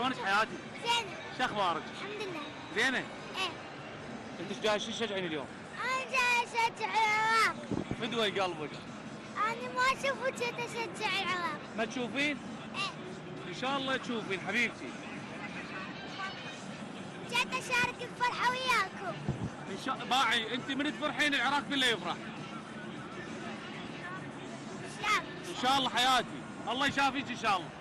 شلونك حياتي؟ زينة. شو اخبارك؟ الحمد لله. زينة؟ ايه. انت جاي شو تشجعين اليوم؟ انا جاي اشجع العراق. فدوى قلبك. انا ما اشوفك تشجع العراق. ما تشوفين؟ ايه. ان شاء الله تشوفين حبيبتي. جيت اشارك الفرحة وياكم. ان شاء الله باعي انت من تفرحين العراق بالله يفرح. ان شاء الله. ان شاء الله حياتي، الله يشافيك ان شاء الله.